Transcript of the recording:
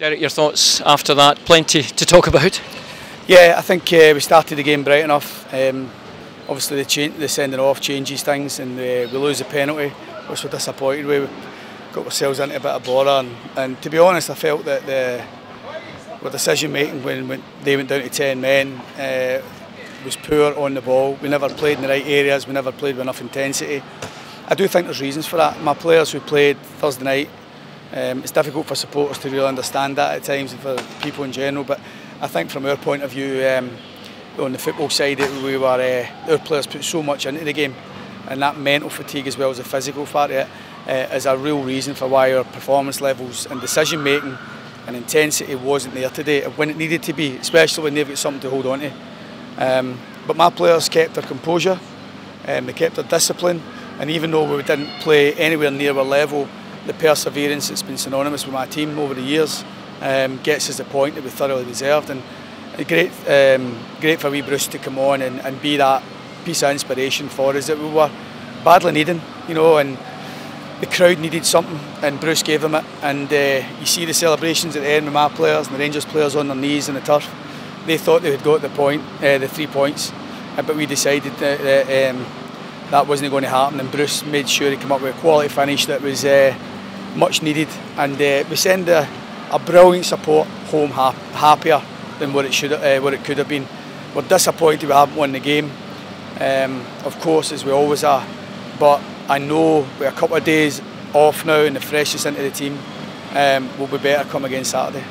Derek, your thoughts after that? Plenty to talk about. Yeah, I think we started the game bright enough. Obviously, the sending off changes things, and we lose the penalty, which we're disappointed with. We got ourselves into a bit of bother, and to be honest, I felt that the decision making when they went down to 10 men was poor on the ball. We never played in the right areas. We never played with enough intensity. I do think there's reasons for that. My players who played Thursday night. It's difficult for supporters to really understand that at times, and for people in general. But I think from our point of view, on the football side, our players put so much into the game, and that mental fatigue as well as the physical part of it is a real reason for why our performance levels and decision making and intensity wasn't there today when it needed to be, especially when they've got something to hold on to. But my players kept their composure, they kept their discipline, and even though we didn't play anywhere near our level. The perseverance that's been synonymous with my team over the years gets us the point that we thoroughly deserved, and great for wee Bruce to come on and be that piece of inspiration for us that we were badly needing, you know. And the crowd needed something, and Bruce gave them it. And you see the celebrations at the end with my players and the Rangers players on their knees in the turf. They thought they had got the point, the 3 points, but we decided that wasn't going to happen. And Bruce made sure he came up with a quality finish that was. Much needed, and we send a brilliant support home happier than what it could have been. We're disappointed we haven't won the game, of course, as we always are, but I know with a couple of days off now and the freshness into the team, we'll be better come again Saturday.